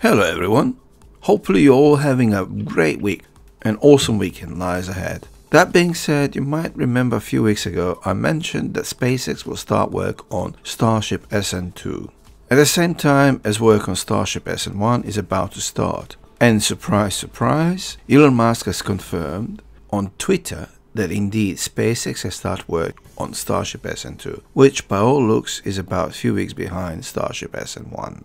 Hello everyone, hopefully you're all having a great week. An awesome weekend lies ahead. That being said, you might remember a few weeks ago I mentioned that SpaceX will start work on Starship SN2. At the same time as work on Starship SN1 is about to start. And surprise surprise, Elon Musk has confirmed on Twitter that indeed SpaceX has started work on Starship SN2, which by all looks is about a few weeks behind Starship SN1.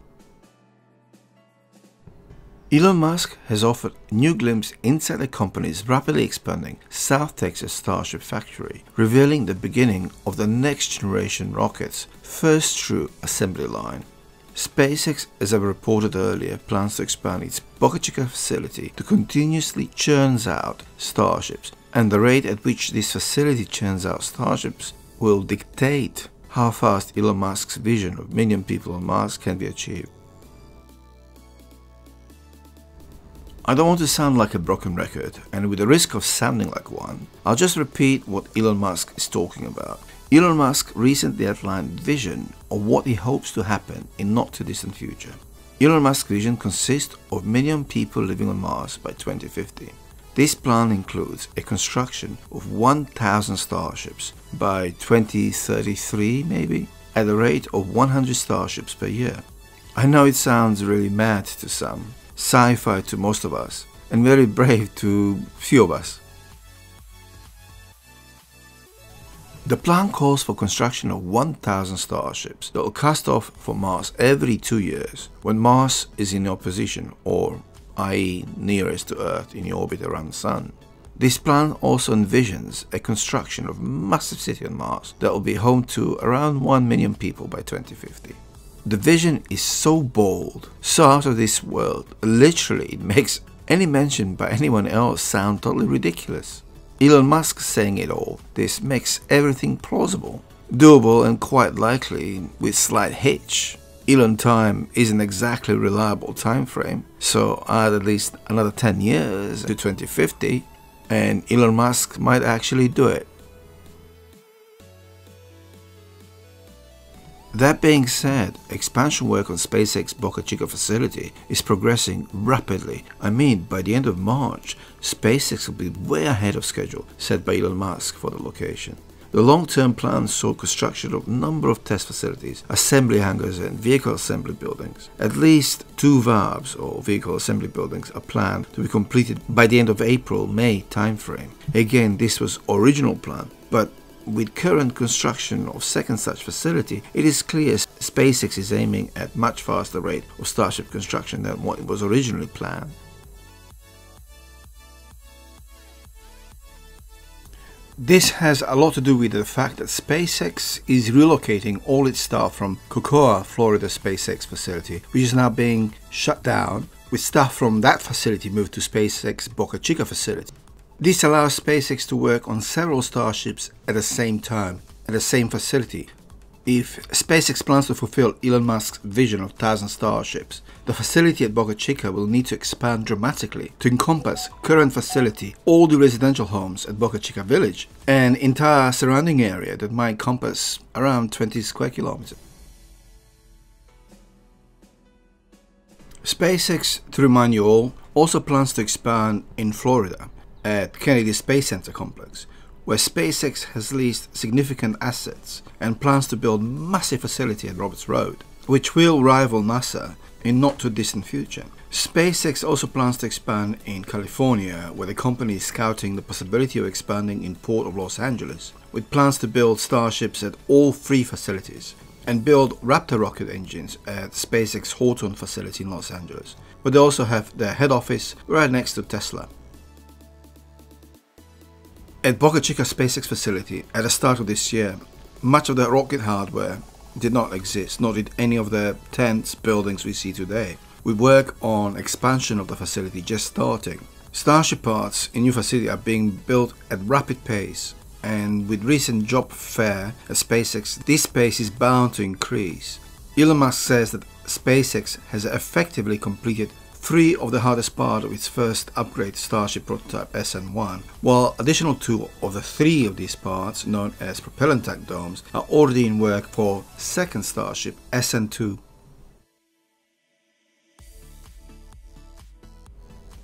Elon Musk has offered a new glimpse inside the company's rapidly expanding South Texas Starship factory, revealing the beginning of the next generation rocket's first true assembly line. SpaceX, as I reported earlier, plans to expand its Boca Chica facility to continuously churn out Starships, and the rate at which this facility churns out Starships will dictate how fast Elon Musk's vision of million people on Mars can be achieved. I don't want to sound like a broken record, and with the risk of sounding like one, I'll just repeat what Elon Musk is talking about. Elon Musk recently outlined a vision of what he hopes to happen in not too distant future. Elon Musk's vision consists of a million people living on Mars by 2050. This plan includes a construction of 1,000 Starships by 2033 maybe, at the rate of 100 Starships per year. I know it sounds really mad to some, sci-fi to most of us, and very brave to few of us. The plan calls for construction of 1,000 Starships that will cast off for Mars every 2 years, when Mars is in opposition, or i.e. nearest to Earth in the orbit around the Sun. This plan also envisions a construction of a massive city on Mars that will be home to around 1 million people by 2050. The vision is so bold, so out of this world, literally it makes any mention by anyone else sound totally ridiculous. Elon Musk saying it all, this makes everything plausible, doable and quite likely with slight hitch. Elon time isn't exactly a reliable time frame, so add at least another 10 years to 2050 and Elon Musk might actually do it. That being said, expansion work on SpaceX Boca Chica facility is progressing rapidly. I mean, by the end of March, SpaceX will be way ahead of schedule set by Elon Musk for the location. The long-term plan saw construction of a number of test facilities, assembly hangars and vehicle assembly buildings. At least 2 VABs or vehicle assembly buildings are planned to be completed by the end of April-May timeframe. Again, this was original plan, but with current construction of second such facility, it is clear SpaceX is aiming at much faster rate of Starship construction than what was originally planned. This has a lot to do with the fact that SpaceX is relocating all its staff from Cocoa, Florida SpaceX facility, which is now being shut down, with staff from that facility moved to SpaceX Boca Chica facility. This allows SpaceX to work on several Starships at the same time, at the same facility. If SpaceX plans to fulfill Elon Musk's vision of 1,000 Starships, the facility at Boca Chica will need to expand dramatically to encompass current facility, all the residential homes at Boca Chica Village, and entire surrounding area that might encompass around 20 square kilometers. SpaceX, to remind you all, also plans to expand in Florida, at Kennedy Space Center complex, where SpaceX has leased significant assets and plans to build a massive facility at Roberts Road, which will rival NASA in not too distant future. SpaceX also plans to expand in California, where the company is scouting the possibility of expanding in Port of Los Angeles, with plans to build Starships at all 3 facilities and build Raptor rocket engines at SpaceX Hawthorne facility in Los Angeles, but they also have their head office right next to Tesla. At Boca Chica SpaceX facility, at the start of this year, much of the rocket hardware did not exist, nor did any of the tents, buildings we see today, with work on expansion of the facility just starting. Starship parts in new facility are being built at rapid pace, and with recent job fair at SpaceX, this pace is bound to increase. Elon Musk says that SpaceX has effectively completed 3 of the hardest part of its first upgrade Starship prototype SN1, while additional 2 of the 3 of these parts, known as propellant tank domes, are already in work for second Starship SN2.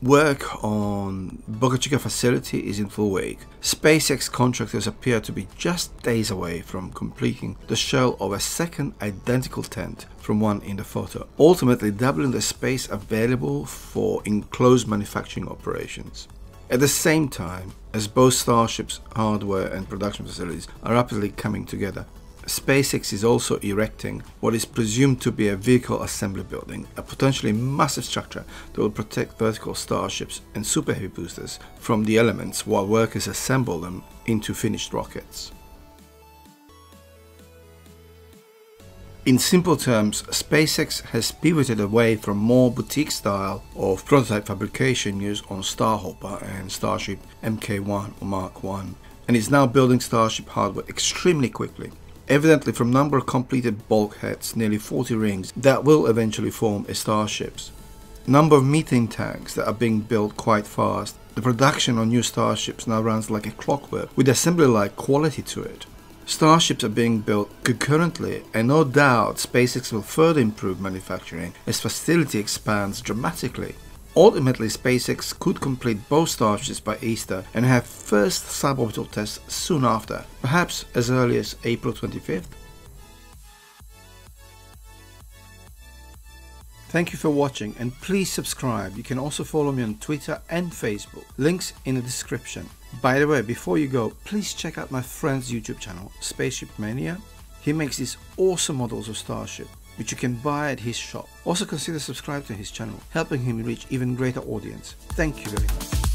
Work on Boca Chica facility is in full wake. SpaceX contractors appear to be just days away from completing the shell of a second identical tent from one in the photo, ultimately doubling the space available for enclosed manufacturing operations. At the same time, as both Starship's hardware and production facilities are rapidly coming together, SpaceX is also erecting what is presumed to be a vehicle assembly building, a potentially massive structure that will protect vertical Starships and Super Heavy boosters from the elements while workers assemble them into finished rockets. In simple terms, SpaceX has pivoted away from more boutique style of prototype fabrication used on Starhopper and Starship MK1 or Mark 1, and is now building Starship hardware extremely quickly, evidently from number of completed bulkheads, nearly 40 rings, that will eventually form a Starship's. Number of methane tanks that are being built quite fast. The production on new Starships now runs like a clockwork, with assembly-like quality to it. Starships are being built concurrently, and no doubt SpaceX will further improve manufacturing as facility expands dramatically. Ultimately, SpaceX could complete both Starships by Easter and have first suborbital tests soon after, perhaps as early as April 25th. Thank you for watching, and please subscribe. You can also follow me on Twitter and Facebook. Links in the description. By the way, before you go, please check out my friend's YouTube channel, Spaceship Mania. He makes these awesome models of Starship, which you can buy at his shop. Also consider subscribing to his channel, helping him reach even greater audience. Thank you very much.